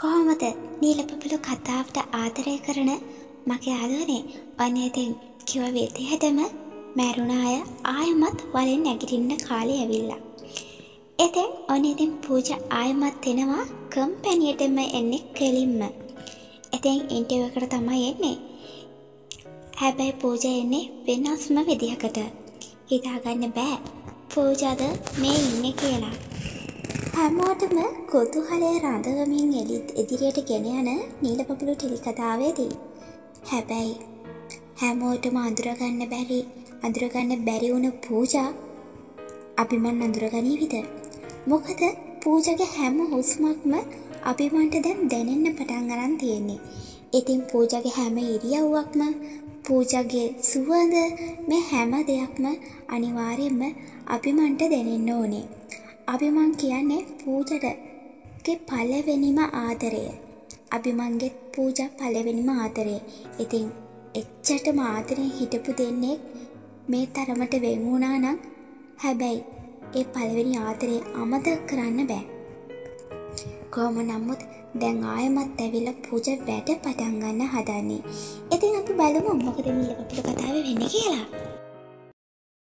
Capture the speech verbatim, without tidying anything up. කොහොමද නීල පබලු කතාවට ආදරය කරන මගේ ආදරේ වනේදෙන් කිව වේතේ හැදම මැරුණ අය ආයමත් වලින් නැගිටින්න කාලේ ඇවිල්ලා. එතෙන් ඔනේදෙන් පූජා ආයමත් එනවා කම්පැනියටම එන්නේ කෙලින්ම. එතෙන් ඉන්ටර්වයුව එකට තමයි එන්නේ. හැබැයි පූජා එන්නේ වෙනස්ම විදිහකට. හිතාගන්න බෑ පූජාද මේ ඉන්නේ කියලා. හැමෝටම කුතුහලයේ රඳවමින් එලිත් ඉදිරියට ගෙන යන නීල පබලු ටෙලි කතාවේදී හැබැයි හැමෝටම අඳුරගන්න බැරි අඳුරගන්න බැරි වුණු පූජා අභිමන් අඳුරගනීවිද? මොකද පූජාගේ හැම හුස්මක්ම අභිමන්ට දැන් දැනෙන්න පටන් ගන්න තියෙන්නේ. ඉතින් පූජාගේ හැම ඉරියව්වක්ම පූජාගේ සුවඳ මේ හැම දෙයක්ම අනිවාර්යයෙන්ම අභිමන්ට දැනෙන්න ඕනේ. අභිමන් කියන්නේ පූජාගේ පළවෙනිම ආදරය. අභිමන්ගේ පූජා පළවෙනිම ආදරය. ඉතින් එච්චරටම ආදරෙන් හිටපු දෙන්නේ මේ තරමට වෙන් වුණා නම් හැබැයි ඒ පළවෙනි ආදරේ අමතක කරන්න බෑ. කොහොම නමුත් දැන් ආයෙමත් ඇවිල්ලා පූජා වැඩ පටන් ගන්න හදන්නේ. ඉතින් අපි බලමු මොකද නීල පබලු කතාවේ වෙන්නේ කියලා.